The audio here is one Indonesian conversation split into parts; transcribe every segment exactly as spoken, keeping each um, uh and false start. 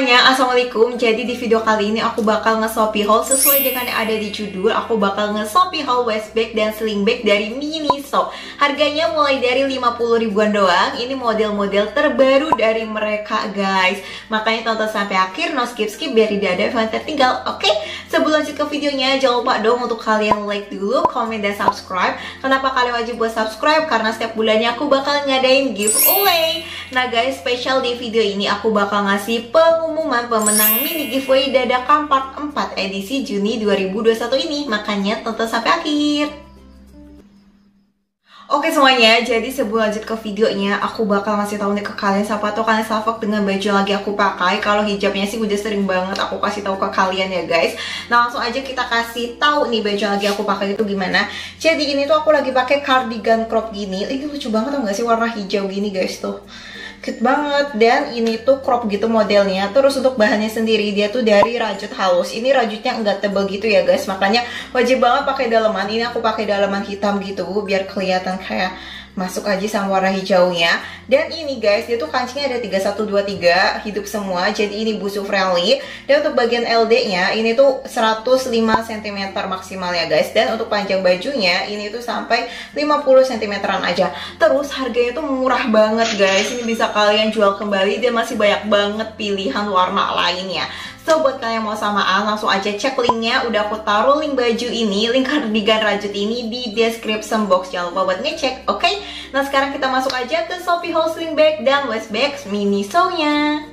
Assalamualaikum. Jadi di video kali ini aku bakal nge-shopee haul sesuai dengan yang ada di judul. Aku bakal nge-shopee haul waist bag dan sling bag dari Miniso. Harganya mulai dari lima puluh ribuan doang. Ini model-model terbaru dari mereka, guys. Makanya tonton sampai akhir, no skip-skip biar tidak ada yang tertinggal. Oke? Okay? Sebelum lanjut ke videonya, jangan lupa dong untuk kalian like dulu, komen dan subscribe. Kenapa kalian wajib buat subscribe? Karena setiap bulannya aku bakal ngadain giveaway. Nah, guys, spesial di video ini aku bakal ngasih pengumuman pemenang mini giveaway dadakan part empat edisi Juni dua ribu dua puluh satu ini. Makanya tonton sampai akhir. Oke semuanya, jadi sebelum lanjut ke videonya, aku bakal ngasih tahu nih ke kalian siapa tau kalian salvok dengan baju yang lagi aku pakai. Kalau hijabnya sih udah sering banget aku kasih tahu ke kalian ya guys. Nah langsung aja kita kasih tahu nih baju yang lagi aku pakai itu gimana. Jadi ini tuh aku lagi pakai cardigan crop gini. Ini lucu banget tau gak sih, warna hijau gini guys tuh. Cute banget, dan ini tuh crop gitu modelnya. Terus untuk bahannya sendiri dia tuh dari rajut halus. Ini rajutnya enggak tebal gitu ya guys, makanya wajib banget pakai daleman. Ini aku pakai daleman hitam gitu biar kelihatan kayak masuk aja sama warna hijaunya. Dan ini guys, dia tuh kancingnya ada tiga satu dua tiga, hidup semua. Jadi ini busuu friendly. Dan untuk bagian L D-nya ini tuh seratus lima sentimeter maksimal ya guys. Dan untuk panjang bajunya ini tuh sampai lima puluh sentimeteran aja. Terus harganya tuh murah banget guys. Ini bisa kalian jual kembali dan masih banyak banget pilihan warna lainnya. So buat kalian mau samaan langsung aja cek linknya. Udah aku taruh link baju ini, link cardigan rajut ini di description box. Jangan lupa buat ngecek, oke? Okay? Nah sekarang kita masuk aja ke shopee haul sling bag dan waist bag Miniso-nya.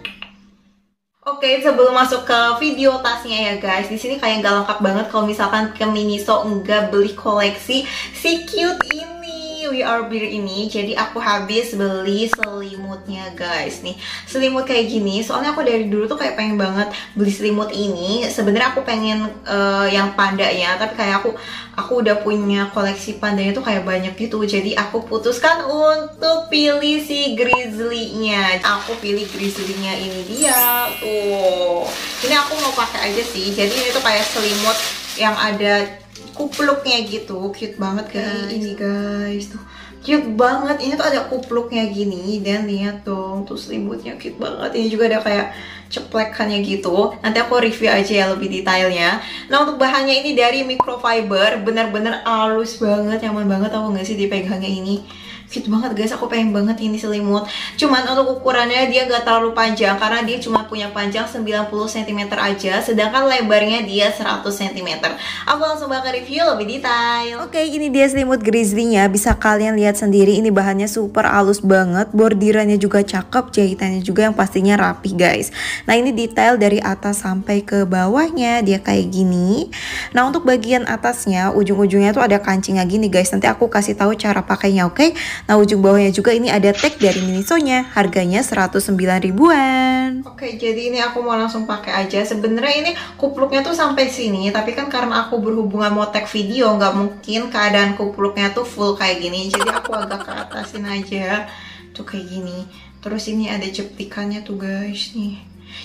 Oke, okay, sebelum masuk ke video tasnya ya guys, di sini kayak nggak lengkap banget kalau misalkan ke Miniso nggak beli koleksi si cute ini. We are beer ini, jadi aku habis beli selimutnya guys. Nih selimut kayak gini, soalnya aku dari dulu tuh kayak pengen banget beli selimut ini. Sebenarnya aku pengen uh, yang panda ya, tapi kayak aku aku udah punya koleksi pandanya tuh kayak banyak gitu. Jadi aku putuskan untuk pilih si grizzly-nya. Aku pilih grizzly-nya ini dia tuh. Ini aku mau pakai aja sih. Jadi ini tuh kayak selimut yang ada kupluknya gitu, cute banget guys. Ini guys tuh cute banget, ini tuh ada kupluknya gini. Dan lihat dong, tuh selimutnya cute banget. Ini juga ada kayak ceplekannya gitu. Nanti aku review aja ya lebih detailnya. Nah untuk bahannya ini dari microfiber. Bener-bener halus banget, nyaman banget tau gak sih dipegangnya ini. Cute banget guys, aku pengen banget ini selimut. Cuman untuk ukurannya dia gak terlalu panjang, karena dia cuma punya panjang sembilan puluh sentimeter aja, sedangkan lebarnya dia seratus sentimeter. Aku langsung bakal review lebih detail. Oke, ini dia selimut grizzly-nya. Bisa kalian lihat sendiri, ini bahannya super halus banget. Bordirannya juga cakep, jahitannya juga yang pastinya rapi guys. Nah ini detail dari atas sampai ke bawahnya, dia kayak gini. Nah untuk bagian atasnya, ujung-ujungnya tuh ada kancingnya gini guys. Nanti aku kasih tahu cara pakainya, oke? Nah ujung bawahnya juga ini ada tag dari Miniso-nya. Harganya seratus sembilan ribuan. Oke, jadi ini aku mau langsung pakai aja. Sebenarnya ini kupluknya tuh sampai sini, tapi kan karena aku berhubungan mau tag video, nggak mungkin keadaan kupluknya tuh full kayak gini. Jadi aku agak ke atasin aja, tuh kayak gini. Terus ini ada jepikannya tuh guys nih.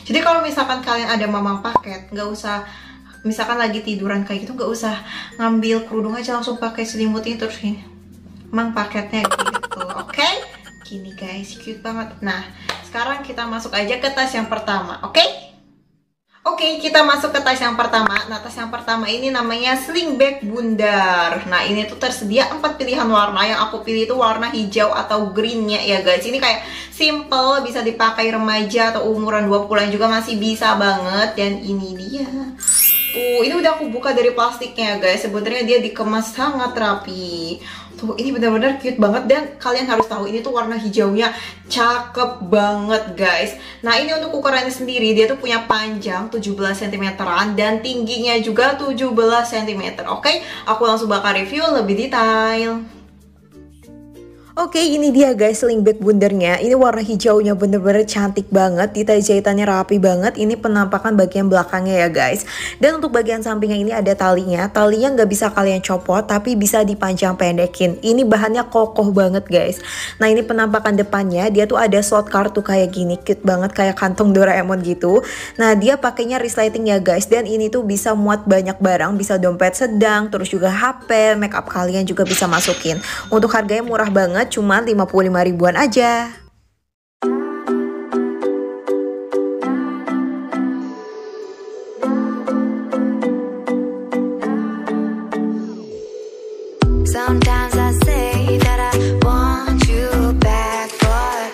Jadi kalau misalkan kalian ada mamang paket, nggak usah misalkan lagi tiduran kayak gitu, nggak usah ngambil kerudung aja, langsung pakai selimut ini terus ini. Emang paketnya gitu, oke? Okay? Gini guys, cute banget. Nah, sekarang kita masuk aja ke tas yang pertama, oke? Okay? Oke, okay, kita masuk ke tas yang pertama. Nah, tas yang pertama ini namanya sling bag bundar. Nah, ini tuh tersedia empat pilihan warna. Yang aku pilih itu warna hijau atau greennya ya guys. Ini kayak simple, bisa dipakai remaja atau umuran dua puluhan juga masih bisa banget. Dan ini dia. Tuh, ini udah aku buka dari plastiknya guys. Sebenarnya dia dikemas sangat rapi. Tuh, ini benar-benar cute banget. Dan kalian harus tahu ini tuh warna hijaunya cakep banget guys. Nah ini untuk ukurannya sendiri, dia tuh punya panjang tujuh belas sentimeteran dan tingginya juga tujuh belas sentimeter. Oke, aku langsung bakal review lebih detail. Oke, ini dia guys slingback bundernya. Ini warna hijaunya bener-bener cantik banget, detail jahitannya rapi banget. Ini penampakan bagian belakangnya ya guys. Dan untuk bagian sampingnya ini ada talinya. Talinya nggak bisa kalian copot, tapi bisa dipanjang pendekin. Ini bahannya kokoh banget guys. Nah, ini penampakan depannya. Dia tuh ada slot kartu kayak gini, cute banget kayak kantong Doraemon gitu. Nah, dia pakainya resleting ya guys. Dan ini tuh bisa muat banyak barang, bisa dompet sedang, terus juga H P, make up kalian juga bisa masukin. Untuk harganya murah banget, cuman lima puluh lima ribuan aja. Sometimes I say that I want you back, but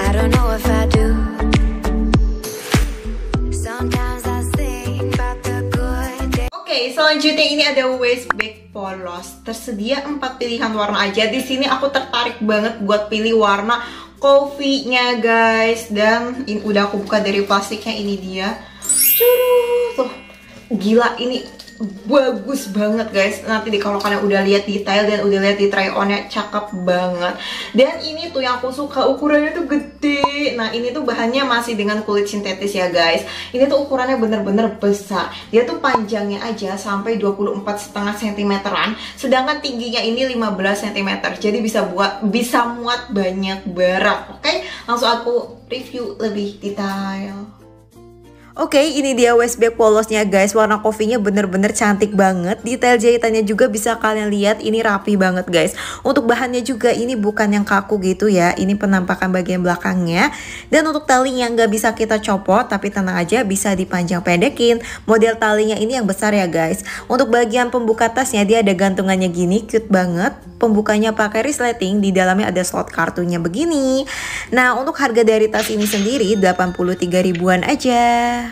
I don't know if I do. Sometimes I think about the good day. Oke, selanjutnya ini ada waist bag polos. Tersedia empat pilihan warna aja. Di sini aku tertarik banget buat pilih warna coffee-nya guys. Dan ini udah aku buka dari plastiknya, ini dia. Curuh, tuh. Gila, ini bagus banget guys. Nanti di kalau kalian udah lihat detail dan udah lihat di try on-nya, cakep banget. Dan ini tuh yang aku suka, ukurannya tuh gede. Nah, ini tuh bahannya masih dengan kulit sintetis ya guys. Ini tuh ukurannya bener-bener besar. Dia tuh panjangnya aja sampai dua puluh empat koma lima sentimeteran, sedangkan tingginya ini lima belas sentimeter. Jadi bisa buat bisa muat banyak barang. Oke, langsung aku review lebih detail. Oke, okay, ini dia waist bag polosnya guys. Warna coffee-nya bener-bener cantik banget. Detail jahitannya juga bisa kalian lihat, ini rapi banget guys. Untuk bahannya juga ini bukan yang kaku gitu ya. Ini penampakan bagian belakangnya. Dan untuk talinya nggak bisa kita copot, tapi tenang aja bisa dipanjang pendekin. Model talinya ini yang besar ya guys. Untuk bagian pembuka tasnya dia ada gantungannya gini, cute banget. Pembukanya pakai resleting, di dalamnya ada slot kartunya begini. Nah, untuk harga dari tas ini sendiri delapan puluh tiga ribuan aja.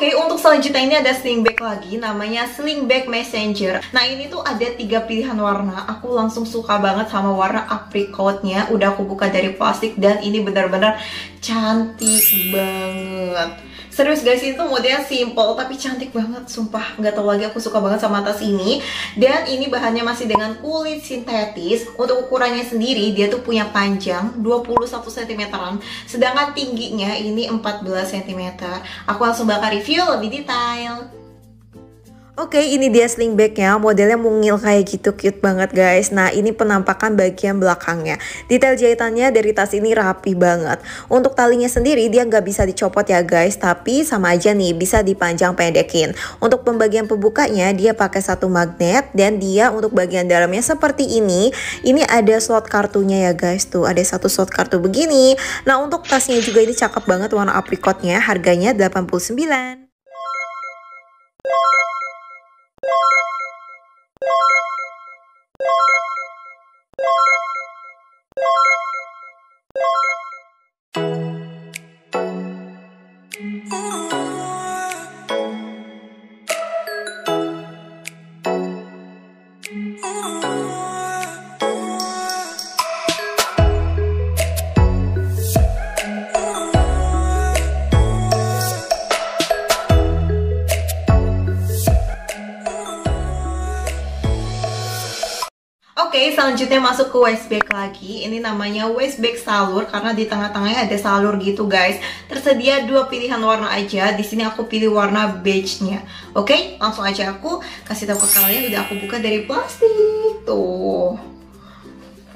Oke, untuk selanjutnya ini ada slingback lagi, namanya slingback messenger. Nah, ini tuh ada tiga pilihan warna. Aku langsung suka banget sama warna apricotnya. Udah aku buka dari plastik dan ini benar-benar cantik banget. Serius guys, ini tuh modelnya simple tapi cantik banget, sumpah. Nggak tahu lagi, aku suka banget sama tas ini. Dan ini bahannya masih dengan kulit sintetis. Untuk ukurannya sendiri, dia tuh punya panjang dua puluh satu sentimeteran. Sedangkan tingginya ini empat belas sentimeter. Aku langsung bakal review lebih detail. Oke, okay, ini dia slingbacknya, modelnya mungil kayak gitu, cute banget guys. Nah, ini penampakan bagian belakangnya. Detail jahitannya dari tas ini rapi banget. Untuk talinya sendiri dia nggak bisa dicopot ya guys, tapi sama aja nih bisa dipanjang pendekin. Untuk pembagian pembukanya dia pakai satu magnet, dan dia untuk bagian dalamnya seperti ini. Ini ada slot kartunya ya guys, tuh ada satu slot kartu begini. Nah, untuk tasnya juga ini cakep banget warna apricotnya, harganya delapan puluh sembilan ribu. Oke, selanjutnya masuk ke waist bag lagi. Ini namanya waist bag salur karena di tengah-tengahnya ada salur gitu guys. Tersedia dua pilihan warna aja. Di sini aku pilih warna beige-nya. Oke, langsung aja aku kasih tahu ke kalian. Udah aku buka dari plastik tuh.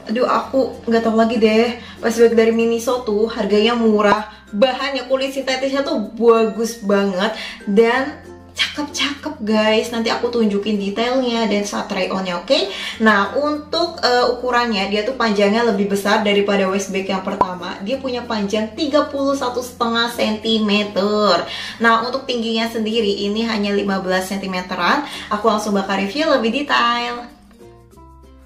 Aduh, aku nggak tahu lagi deh. Waist bag dari Miniso tuh harganya murah. Bahannya kulit sintetisnya tuh bagus banget dan cakep-cakep guys. Nanti aku tunjukin detailnya dan saat try on-nya, oke? Okay? Nah, untuk uh, ukurannya dia tuh panjangnya lebih besar daripada waist bag yang pertama. Dia punya panjang tiga puluh satu koma lima sentimeter. Nah, untuk tingginya sendiri ini hanya lima belas sentimeteran. Aku langsung bakal review lebih detail.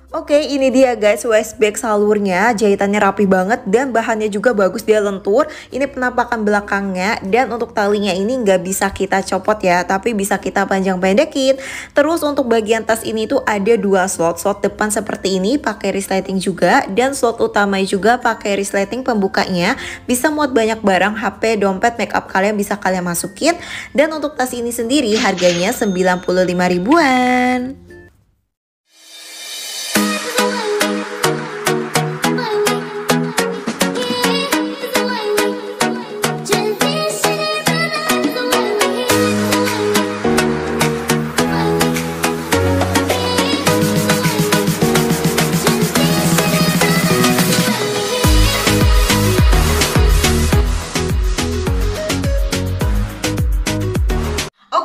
Oke, ini dia guys waist bag salurnya, jahitannya rapi banget dan bahannya juga bagus, dia lentur. Ini penampakan belakangnya, dan untuk talinya ini nggak bisa kita copot ya, tapi bisa kita panjang pendekin. Terus untuk bagian tas ini tuh ada dua slot, slot depan seperti ini pakai resleting juga, dan slot utama juga pakai resleting pembukanya. Bisa muat banyak barang, H P, dompet, makeup kalian bisa kalian masukin. Dan untuk tas ini sendiri harganya sembilan puluh lima ribuan.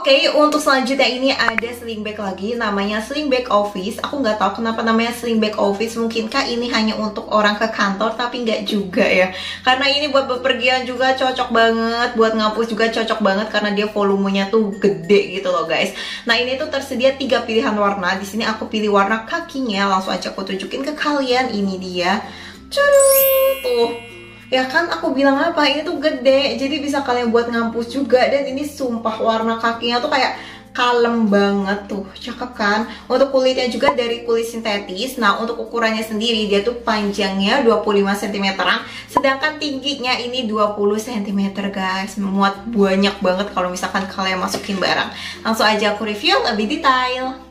Oke, untuk selanjutnya ini ada sling bag lagi, namanya sling bag office. Aku nggak tahu kenapa namanya sling bag office, mungkinkah ini hanya untuk orang ke kantor, tapi nggak juga ya. Karena ini buat bepergian juga cocok banget, buat ngapus juga cocok banget karena dia volumenya tuh gede gitu loh guys. Nah ini tuh tersedia tiga pilihan warna, di sini aku pilih warna kakinya, langsung aja aku tunjukin ke kalian. Ini dia, tuh. Ya kan aku bilang apa, ini tuh gede, jadi bisa kalian buat ngampus juga. Dan ini sumpah warna kakinya tuh kayak kalem banget tuh, cakep kan. Untuk kulitnya juga dari kulit sintetis. Nah untuk ukurannya sendiri dia tuh panjangnya dua puluh lima sentimeteran, sedangkan tingginya ini dua puluh sentimeter guys. Muat banyak banget kalau misalkan kalian masukin barang. Langsung aja aku review lebih detail.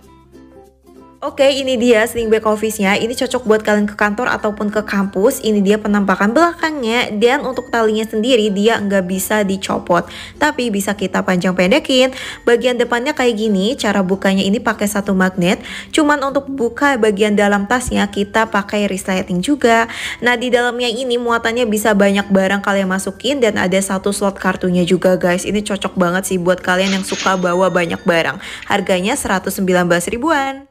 Oke, ini dia sling bag office-nya. Ini cocok buat kalian ke kantor ataupun ke kampus. Ini dia penampakan belakangnya. Dan untuk talinya sendiri dia nggak bisa dicopot, tapi bisa kita panjang pendekin. Bagian depannya kayak gini. Cara bukanya ini pakai satu magnet. Cuman untuk buka bagian dalam tasnya kita pakai resleting juga. Nah di dalamnya ini muatannya bisa banyak barang kalian masukin. Dan ada satu slot kartunya juga guys. Ini cocok banget sih buat kalian yang suka bawa banyak barang. Harganya seratus sembilan belas ribuan.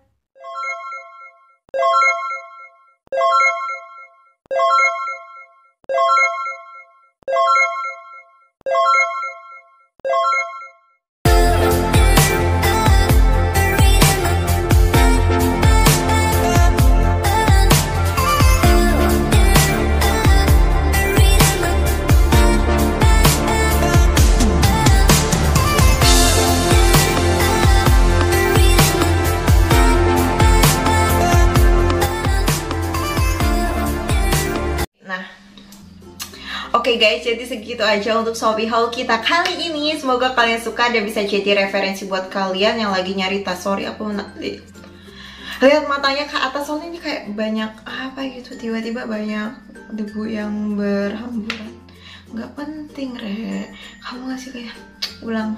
Oke okay guys, jadi segitu aja untuk Shopee haul kita kali ini. Semoga kalian suka dan bisa jadi referensi buat kalian yang lagi nyari tas. Sorry, aku lihat matanya ke atas soalnya ini kayak banyak apa gitu, tiba-tiba banyak debu yang berhamburan. Nggak penting, Re. Kamu ngasih kayak ulang.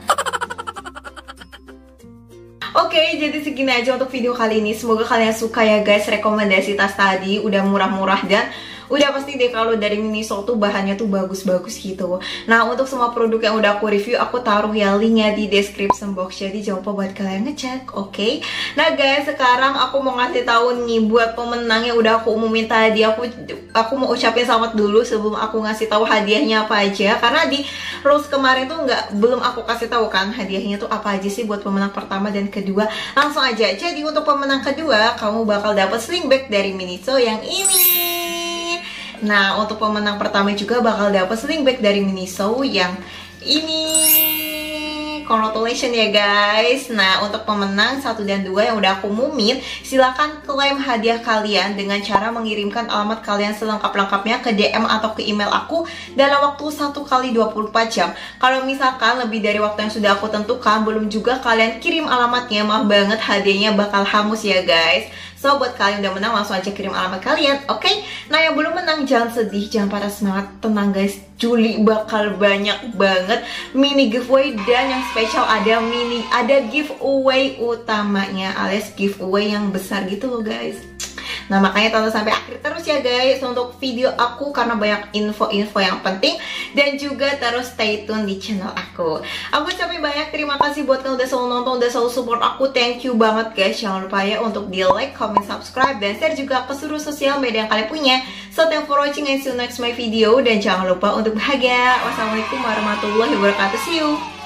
Oke, okay, jadi segini aja untuk video kali ini. Semoga kalian suka ya guys rekomendasi tas tadi. Udah murah-murah dan udah pasti deh kalau dari Miniso tuh bahannya tuh bagus-bagus gitu. Nah untuk semua produk yang udah aku review, aku taruh ya linknya di description box, jadi jangan lupa buat kalian ngecek, oke? Okay? Nah guys, sekarang aku mau ngasih tahu nih buat pemenang yang udah aku umumin tadi. Aku aku mau ucapin selamat dulu sebelum aku ngasih tahu hadiahnya apa aja, karena di Rose kemarin tuh nggak belum aku kasih tahu kan hadiahnya tuh apa aja sih buat pemenang pertama dan kedua. Langsung aja. Jadi untuk pemenang kedua, kamu bakal dapet sling bag dari Miniso yang ini. Nah, untuk pemenang pertama juga bakal dapet sling bag dari Miniso yang ini. Congratulations ya guys. Nah, untuk pemenang satu dan dua yang udah aku umumin, silahkan klaim hadiah kalian dengan cara mengirimkan alamat kalian selengkap-lengkapnya ke D M atau ke email aku dalam waktu satu kali dua puluh empat jam. Kalau misalkan lebih dari waktu yang sudah aku tentukan, belum juga kalian kirim alamatnya, maaf banget hadiahnya bakal hangus ya guys. So, buat kalian yang udah menang, langsung aja kirim alamat kalian, oke? Okay? Nah, yang belum menang, jangan sedih, jangan patah semangat. Tenang guys, Juli bakal banyak banget mini giveaway. Dan yang spesial ada mini, ada giveaway utamanya, alias giveaway yang besar gitu loh guys. Nah, makanya tonton sampai akhir terus ya guys untuk video aku, karena banyak info-info yang penting. Dan juga terus stay tune di channel aku. Aku ucapin banyak terima kasih buat kalian udah selalu nonton, udah selalu support aku. Thank you banget guys. Jangan lupa ya untuk di like, comment, subscribe, dan share juga ke seluruh sosial media yang kalian punya. So, thank you for watching and see you next my video. Dan jangan lupa untuk bahagia. Wassalamualaikum warahmatullahi wabarakatuh. See you.